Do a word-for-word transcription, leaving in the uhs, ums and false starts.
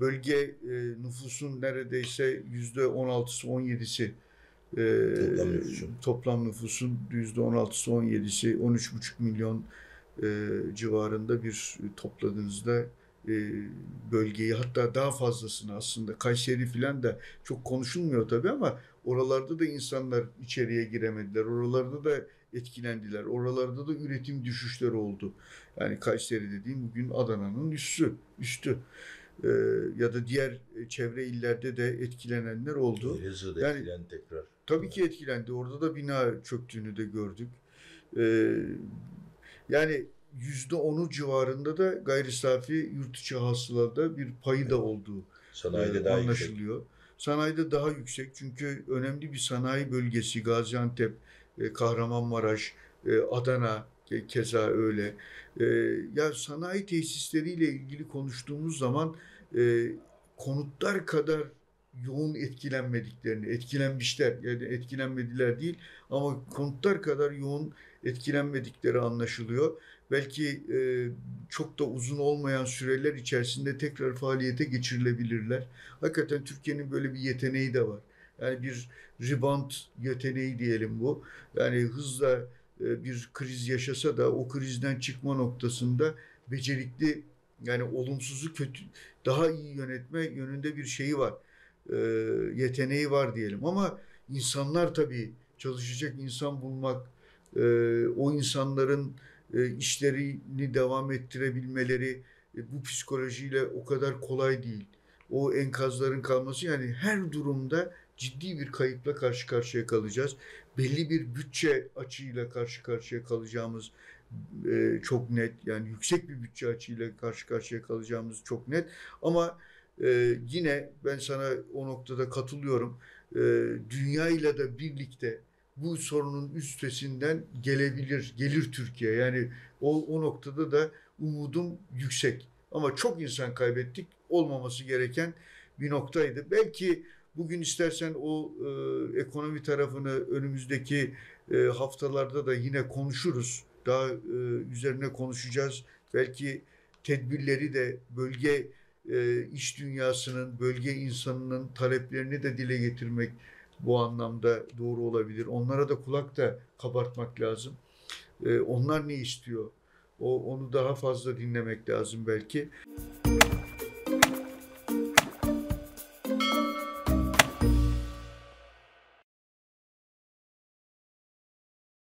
bölge e, nüfusun neredeyse yüzde on altısı on yedisi e, toplam, nüfusun. toplam nüfusun yüzde on altısı on yedisi on üç buçuk milyon e, civarında bir topladığınızda e, bölgeyi, hatta daha fazlasını aslında. Kayseri filan da çok konuşulmuyor tabii ama oralarda da insanlar içeriye giremediler. Oralarda da etkilendiler. Oralarda da üretim düşüşleri oldu. Yani Kayseri dediğim bugün Adana'nın üstü. üstü. Ee, ya da diğer çevre illerde de etkilenenler oldu. Elazığ'da yani, etkilendi tekrar. Tabii ki etkilendi. Orada da bina çöktüğünü de gördük. Ee, yani yüzde onu civarında da gayri safi yurt içi hasılada bir payı evet. da olduğu sanayide e, daha anlaşılıyor. Yüksek. Sanayide daha yüksek çünkü önemli bir sanayi bölgesi Gaziantep, Kahramanmaraş, Adana keza öyle. Ya sanayi tesisleriyle ilgili konuştuğumuz zaman konutlar kadar yoğun etkilenmediklerini, etkilenmişler yani etkilenmediler değil ama konutlar kadar yoğun etkilenmedikleri anlaşılıyor. Belki e, çok da uzun olmayan süreler içerisinde tekrar faaliyete geçirilebilirler. Hakikaten Türkiye'nin böyle bir yeteneği de var. Yani bir rebound yeteneği diyelim bu. Yani hızla e, bir kriz yaşasa da o krizden çıkma noktasında becerikli, yani olumsuzu kötü daha iyi yönetme yönünde bir şeyi var. E, yeteneği var diyelim ama insanlar tabii çalışacak insan bulmak, e, o insanların e, işlerini devam ettirebilmeleri e, bu psikolojiyle o kadar kolay değil. O enkazların kalması, yani her durumda ciddi bir kayıpla karşı karşıya kalacağız. Belli bir bütçe açığıyla karşı karşıya kalacağımız e, çok net. Yani yüksek bir bütçe açığıyla karşı karşıya kalacağımız çok net ama Ee, yine ben sana o noktada katılıyorum. Ee, dünyayla da birlikte bu sorunun üstesinden gelebilir, gelir Türkiye. Yani o, o noktada da umudum yüksek. Ama çok insan kaybettik. Olmaması gereken bir noktaydı. Belki bugün istersen o e, ekonomi tarafını önümüzdeki e, haftalarda da yine konuşuruz. Daha e, üzerine konuşacağız. Belki tedbirleri de bölge iş dünyasının, bölge insanının taleplerini de dile getirmek bu anlamda doğru olabilir. Onlara da kulak da kabartmak lazım. Onlar ne istiyor? O, onu daha fazla dinlemek lazım belki.